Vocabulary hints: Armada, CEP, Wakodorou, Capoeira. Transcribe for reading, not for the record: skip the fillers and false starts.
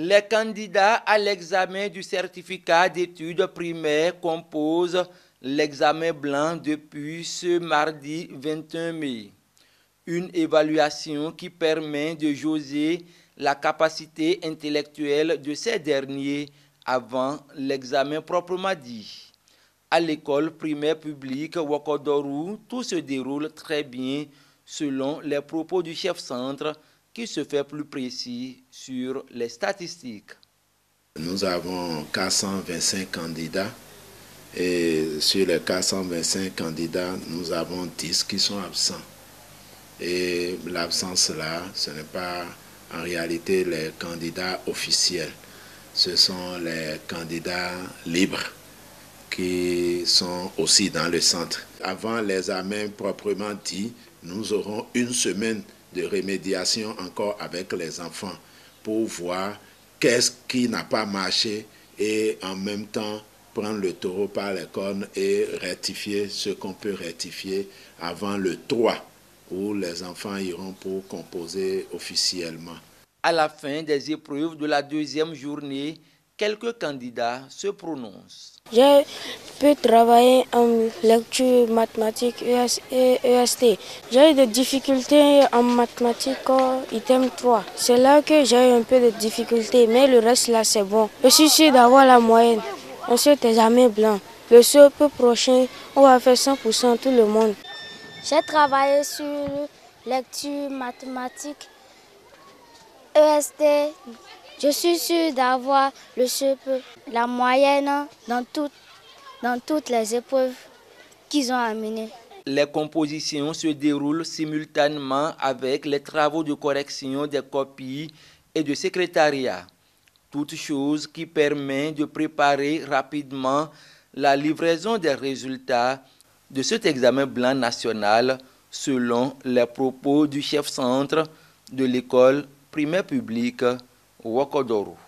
Les candidats à l'examen du certificat d'études primaires composent l'examen blanc depuis ce mardi 21 mai. Une évaluation qui permet de jauger la capacité intellectuelle de ces derniers avant l'examen proprement dit. À l'école primaire publique Wakodorou, tout se déroule très bien selon les propos du chef centre qui se fait plus précis sur les statistiques. Nous avons 425 candidats et sur les 425 candidats, nous avons 10 qui sont absents. Et l'absence là, ce n'est pas en réalité les candidats officiels, ce sont les candidats libres qui sont aussi dans le centre. Avant l'examen proprement dit, nous aurons une semaine de remédiation encore avec les enfants pour voir qu'est-ce qui n'a pas marché et en même temps prendre le taureau par les cornes et rectifier ce qu'on peut rectifier avant le 3 où les enfants iront pour composer officiellement. À la fin des épreuves de la deuxième journée, quelques candidats se prononcent. Je peux travailler en lecture mathématiques ES et EST. J'ai des difficultés en mathématiques item 3. C'est là que j'ai un peu de difficultés, mais le reste là c'est bon. Je suis sûr d'avoir la moyenne. On sait jamais blanc. Le CEP prochain, on va faire 100% tout le monde. J'ai travaillé sur lecture mathématiques EST. Je suis sûre d'avoir le CEP, la moyenne dans toutes les épreuves qu'ils ont amenées. Les compositions se déroulent simultanément avec les travaux de correction des copies et de secrétariat. Toute chose qui permet de préparer rapidement la livraison des résultats de cet examen blanc national selon les propos du chef centre de l'école primaire publique Wakodorou.